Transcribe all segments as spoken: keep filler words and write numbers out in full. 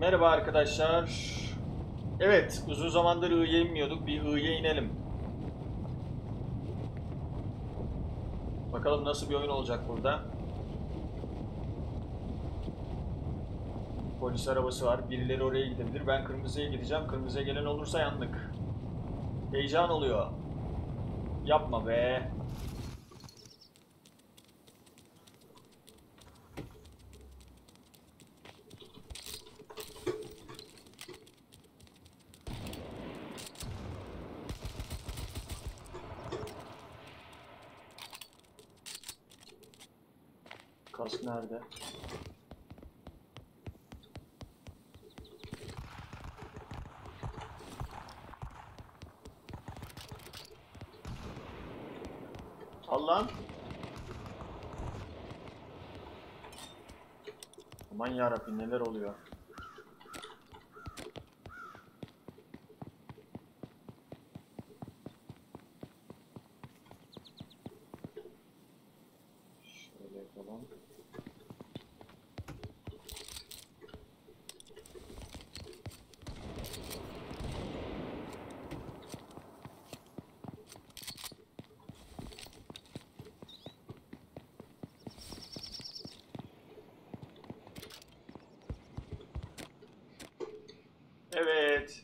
Merhaba arkadaşlar. Evet, uzun zamandır I'ye inmiyorduk. Bir I'ye inelim. Bakalım nasıl bir oyun olacak burada. Polis arabası var. Birileri oraya gidebilir. Ben kırmızıya gideceğim. Kırmızıya gelen olursa yandık. Heyecan oluyor. Yapma be. Kask nerede? Allah'ım. Aman yarabbim, neler oluyor? Şöyle yapalım. Evet.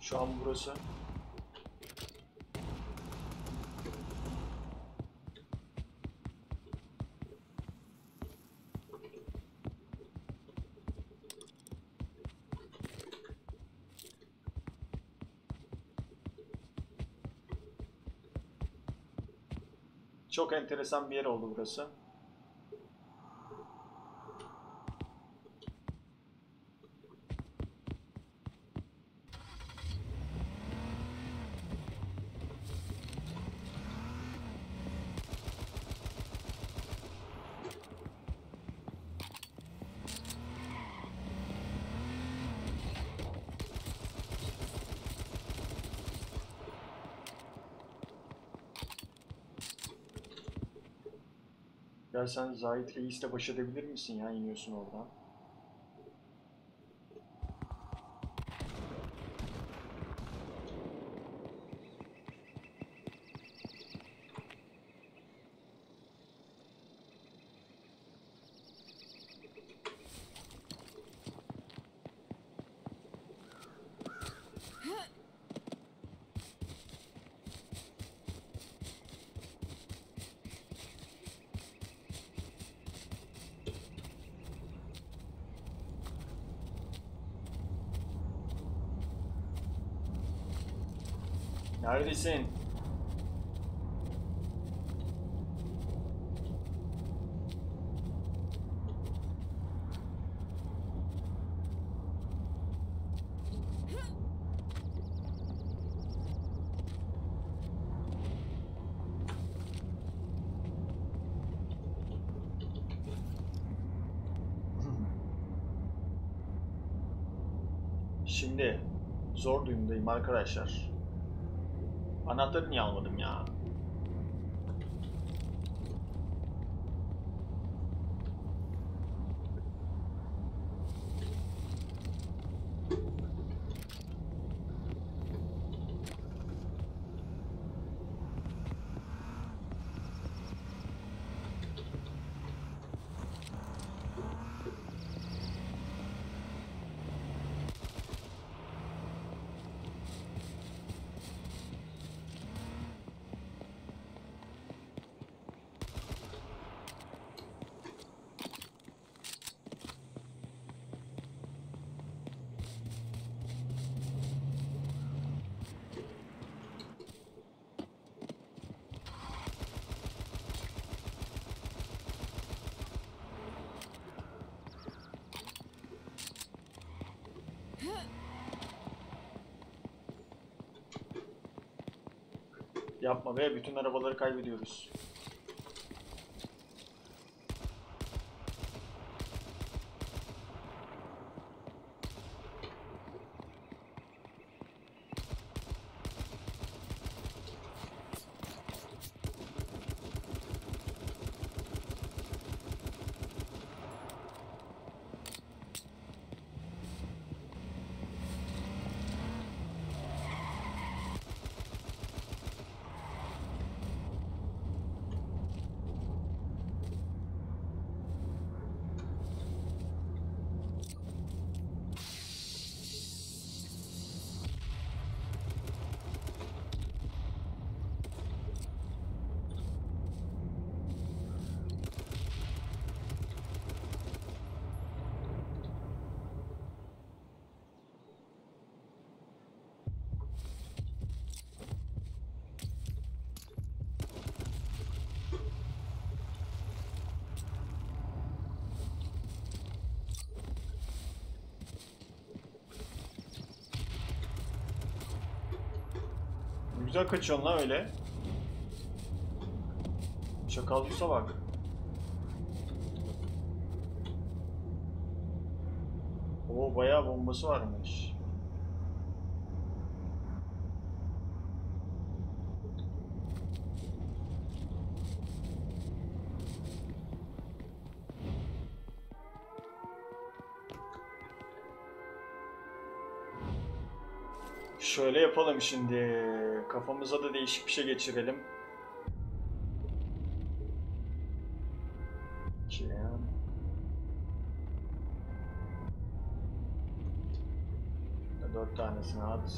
Şu an burası. Çok enteresan bir yer oldu burası. Ya sen Zahit Reis'le baş edebilir misin ya, iniyorsun oradan? Neredesin? Şimdi zor durumdayım arkadaşlar. Anahtarı niye almadım ya? Yapma be, bütün arabaları kaybediyoruz. Güzel kaçıyorsun lan öyle. Şakal yusa bak. Oo, bayağı bombası varmış. Şöyle yapalım şimdi. Kafamıza da değişik bir şey geçirelim. Dört tanesini at.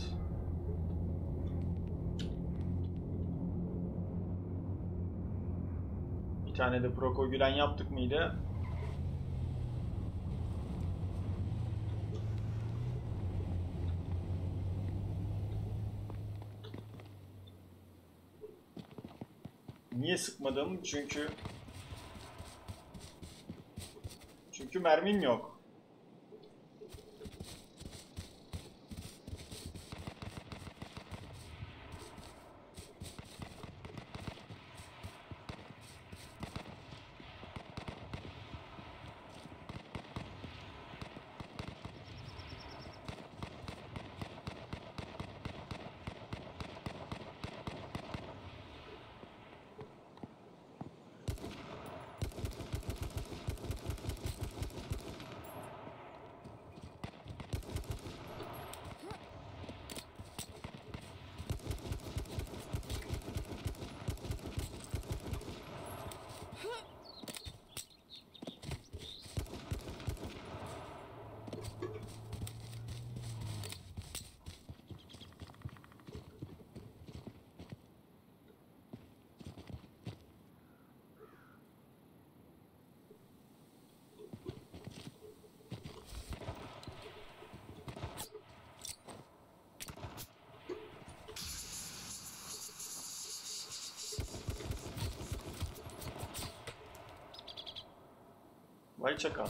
Bir tane de Proko Gülen yaptık mıydı? Niye sıkmadım? Çünkü Çünkü mermim yok. Vay çakal.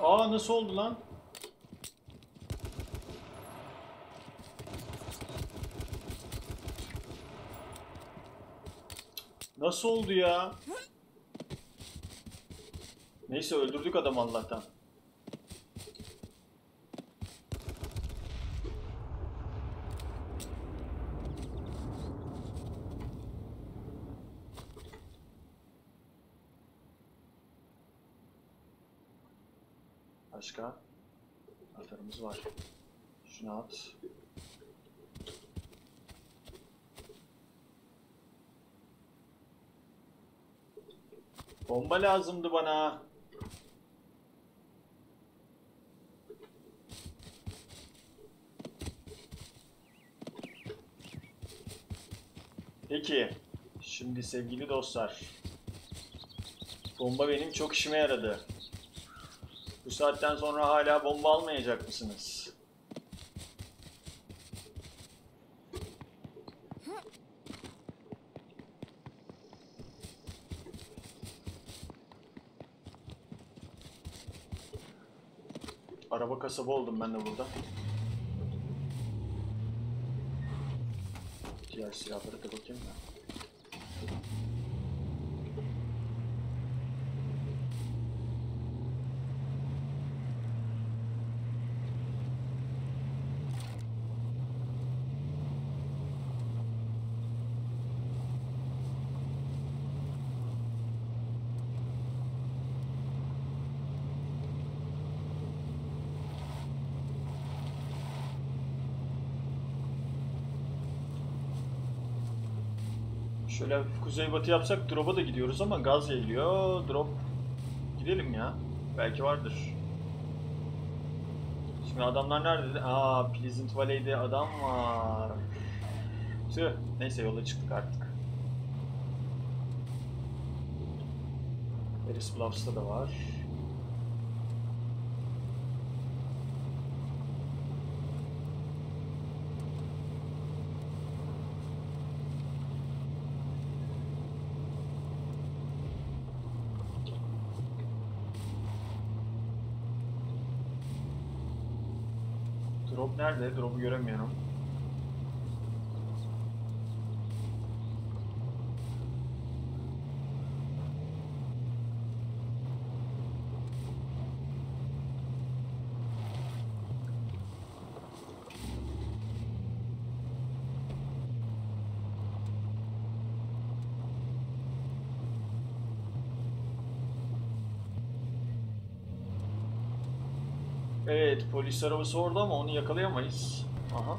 Aa, nasıl oldu lan? Nasıl oldu ya? Neyse, öldürdük adamı Allah'tan. Başka atarımız var. Şunu at. Bomba lazımdı bana. Peki. Şimdi sevgili dostlar. Bomba benim çok işime yaradı. Bu saatten sonra hala bomba almayacak mısınız? Araba kasabı oldum ben de burada. Diğer silahları da bakayım da. Şöyle kuzeybatı yapsak drop'a da gidiyoruz ama gaz geliyor. Drop gidelim ya. Belki vardır. Şimdi adamlar nerede? Aa, Pleasant Valley'de adam var. Tüh. Neyse yola çıktık artık. Varys Bluffs'ta da var. Drop nerede? Drop'u göremiyorum. Evet, polis arabası orada ama onu yakalayamayız. Aha.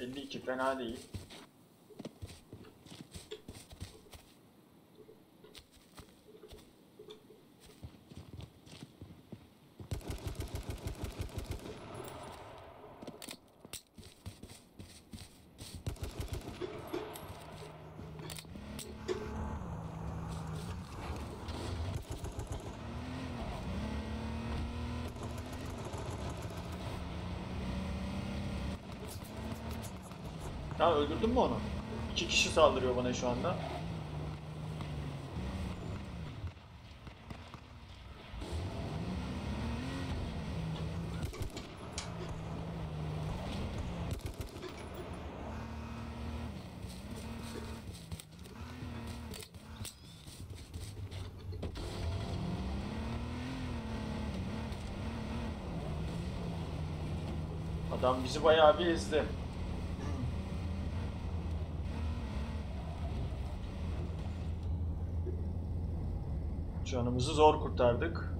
elli iki fena değil. Ya öldürdün mü onu? İki kişi saldırıyor bana şu anda. Adam bizi bayağı bir ezdi. Canımızı zor kurtardık.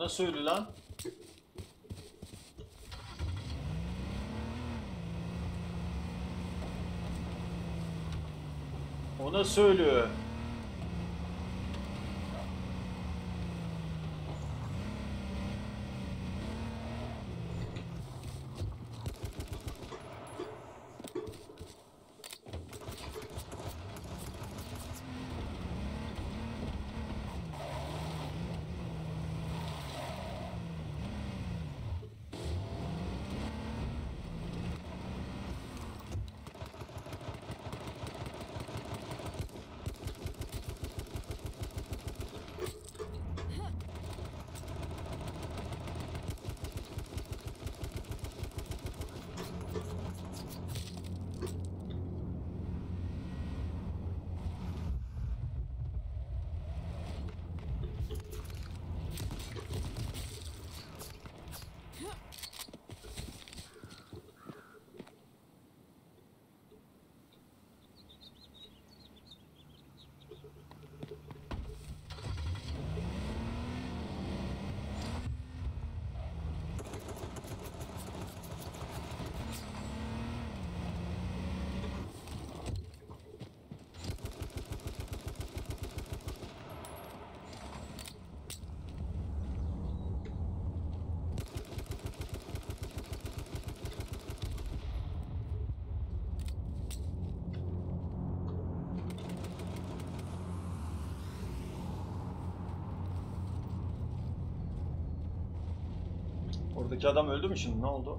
Nasıl ölü lan? O nasıl ölü? Oradaki adam öldü mü şimdi? Ne oldu?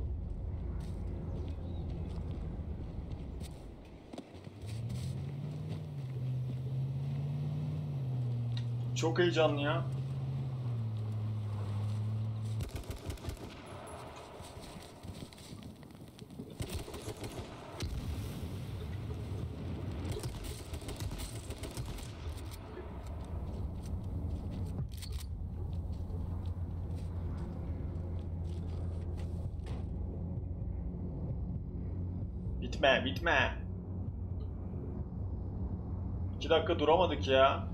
Çok heyecanlı ya. Bitme, bitme. İki dakika duramadık ya.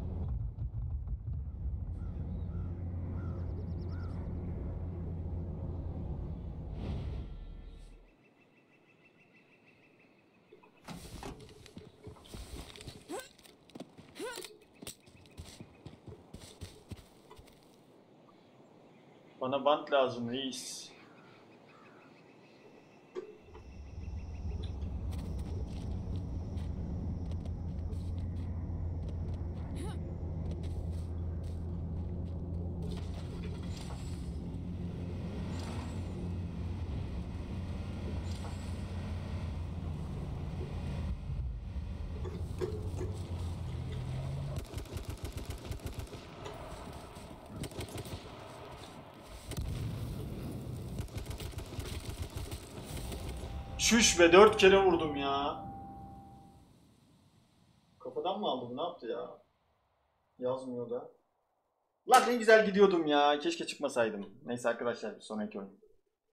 Bana bant lazım reis. Şuş ve dört kere vurdum ya. Kafadan mı aldım? Ne yaptı ya? Yazmıyor da. Lan ne güzel gidiyordum ya. Keşke çıkmasaydım. Neyse arkadaşlar, bir sonraki oyun.